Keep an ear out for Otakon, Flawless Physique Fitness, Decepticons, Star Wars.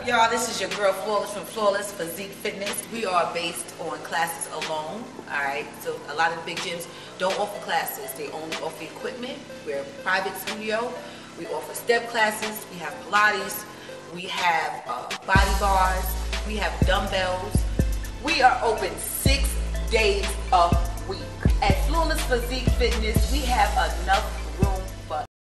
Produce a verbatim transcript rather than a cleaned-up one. up, y'all? This is your girl Flawless from Flawless Physique Fitness. We are based on classes alone, all right? So a lot of big gyms don't offer classes. They only offer equipment. We're a private studio. We offer step classes. We have Pilates. We have uh, body bars. We have dumbbells. We are open six days a week. At Flawless Physique Fitness, we have enough